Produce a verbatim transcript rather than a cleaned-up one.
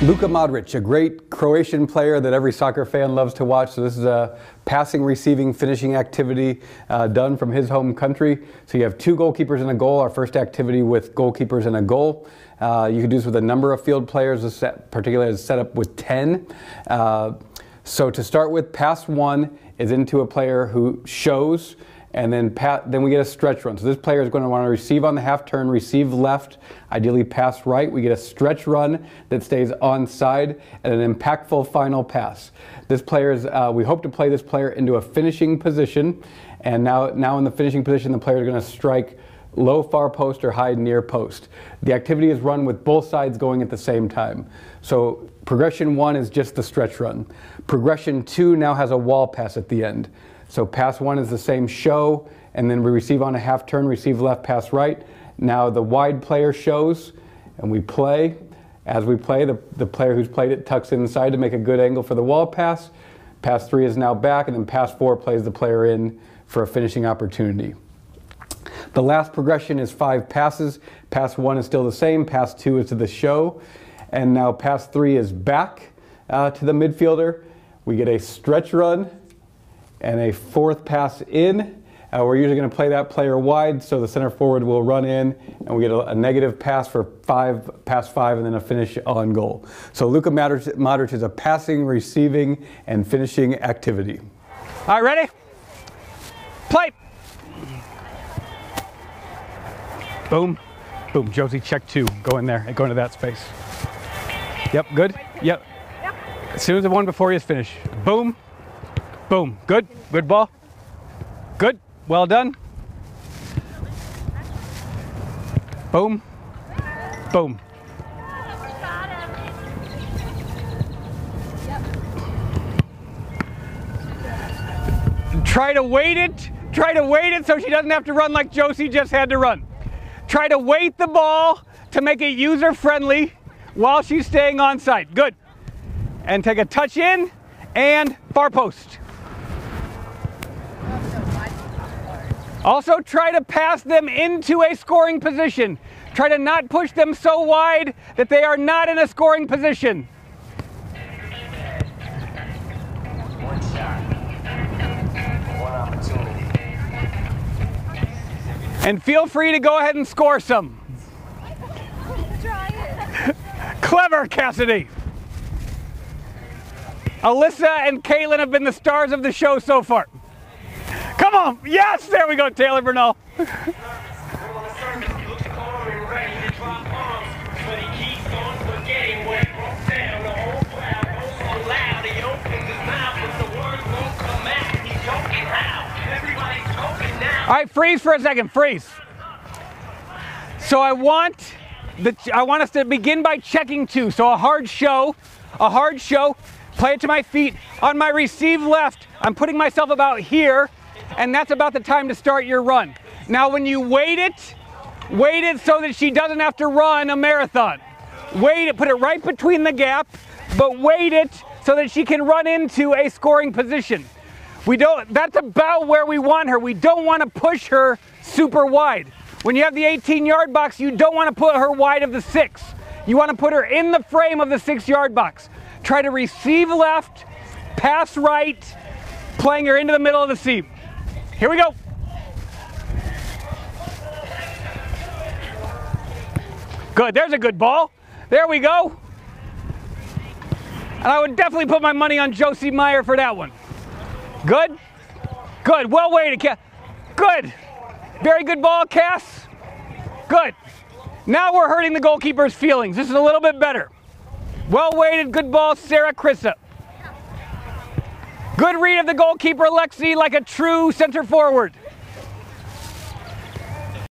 Luka Modrić, a great Croatian player that every soccer fan loves to watch. So this is a passing, receiving, finishing activity uh, done from his home country. So you have two goalkeepers and a goal, our first activity with goalkeepers and a goal. Uh, you can do this with a number of field players, this set, particularly as set up with ten. Uh, so to start with, pass one is into a player who shows, and then pass, then we get a stretch run. So this player is going to want to receive on the half turn, receive left, ideally pass right. We get a stretch run that stays onside and an impactful final pass. This player is, uh, we hope to play this player into a finishing position, and now, now in the finishing position, the player is going to strike low far post or high near post. The activity is run with both sides going at the same time. So progression one is just the stretch run. Progression two now has a wall pass at the end. So pass one is the same show, and then we receive on a half turn, receive left, pass right. Now the wide player shows, and we play. As we play, the, the player who's played it tucks inside to make a good angle for the wall pass. Pass three is now back, and then pass four plays the player in for a finishing opportunity. The last progression is five passes. Pass one is still the same, pass two is to the show, and now pass three is back uh, to the midfielder. We get a stretch run and a fourth pass in. Uh, we're usually going to play that player wide, so the center forward will run in, and we get a, a negative pass for five, pass five, and then a finish on goal. So Luka Modrić, Modrić is a passing, receiving, and finishing activity. All right, ready? Play! Boom, boom, Josie, check two. Go in there and go into that space. Yep, good, yep. As soon as the one before you is finished. Boom. Boom, good, good ball. Good, well done. Boom, boom. Try to wait it, try to wait it so she doesn't have to run like Josie just had to run. Try to wait the ball to make it user-friendly while she's staying on site, good. And take a touch in and far post. Also try to pass them into a scoring position. Try to not push them so wide that they are not in a scoring position. One shot, one opportunity. And feel free to go ahead and score some. Clever, Cassidy. Alyssa and Caitlin have been the stars of the show so far. Come on! Yes! There we go, Taylor Bernal. All right, freeze for a second. Freeze. So I want the I want us to begin by checking two. So a hard show, a hard show. Play it to my feet. On my receive left, I'm putting myself about here. And that's about the time to start your run. Now when you wait it, wait it so that she doesn't have to run a marathon. Wait it, put it right between the gap, but wait it so that she can run into a scoring position. We don't, that's about where we want her. We don't want to push her super wide. When you have the eighteen yard box, you don't want to put her wide of the six. You want to put her in the frame of the six yard box. Try to receive left, pass right, playing her into the middle of the seam. Here we go. Good, there's a good ball. There we go. And I would definitely put my money on Josie Meyer for that one. Good, good, well weighted, Cass. Good, very good ball, Cass. Good. Now we're hurting the goalkeeper's feelings. This is a little bit better. Well weighted, good ball, Sarah Krissa. Good read of the goalkeeper, Lexi, like a true center forward.